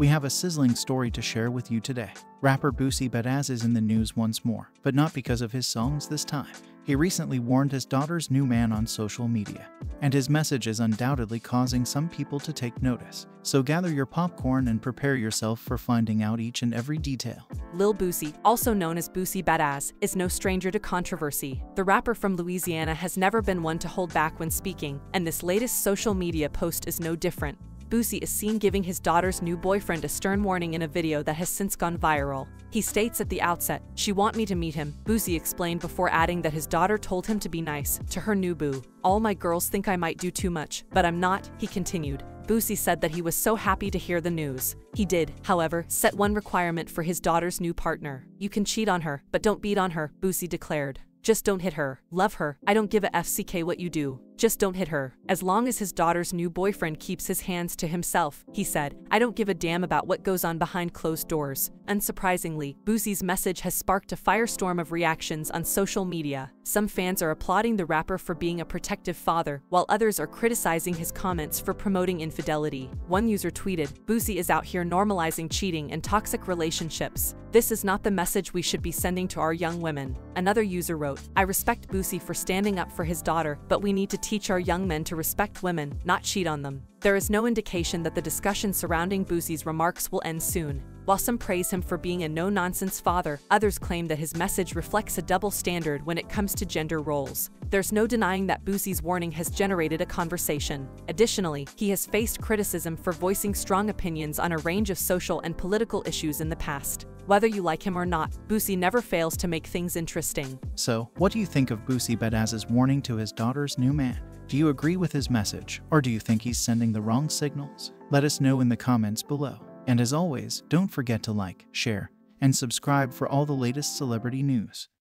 We have a sizzling story to share with you today. Rapper Boosie Badazz is in the news once more, but not because of his songs this time. He recently warned his daughter's new man on social media, and his message is undoubtedly causing some people to take notice. So gather your popcorn and prepare yourself for finding out each and every detail. Lil Boosie, also known as Boosie Badazz, is no stranger to controversy. The rapper from Louisiana has never been one to hold back when speaking, and this latest social media post is no different. Boosie is seen giving his daughter's new boyfriend a stern warning in a video that has since gone viral. He states at the outset, "She want me to meet him," Boosie explained before adding that his daughter told him to be nice to her new boo. "All my girls think I might do too much, but I'm not," he continued. Boosie said that he was so happy to hear the news. He did, however, set one requirement for his daughter's new partner. "You can cheat on her, but don't beat on her," Boosie declared. "Just don't hit her. Love her. I don't give a FCK what you do. Just don't hit her." As long as his daughter's new boyfriend keeps his hands to himself, he said, "I don't give a damn about what goes on behind closed doors." Unsurprisingly, Boosie's message has sparked a firestorm of reactions on social media. Some fans are applauding the rapper for being a protective father, while others are criticizing his comments for promoting infidelity. One user tweeted, "Boosie is out here normalizing cheating and toxic relationships. This is not the message we should be sending to our young women." Another user wrote, "I respect Boosie for standing up for his daughter, but we need to teach our young men to respect women, not cheat on them." There is no indication that the discussion surrounding Boosie's remarks will end soon. While some praise him for being a no-nonsense father, others claim that his message reflects a double standard when it comes to gender roles. There's no denying that Boosie's warning has generated a conversation. Additionally, he has faced criticism for voicing strong opinions on a range of social and political issues in the past. Whether you like him or not, Boosie never fails to make things interesting. So, what do you think of Boosie Badazz's warning to his daughter's new man? Do you agree with his message, or do you think he's sending the wrong signals? Let us know in the comments below. And as always, don't forget to like, share, and subscribe for all the latest celebrity news.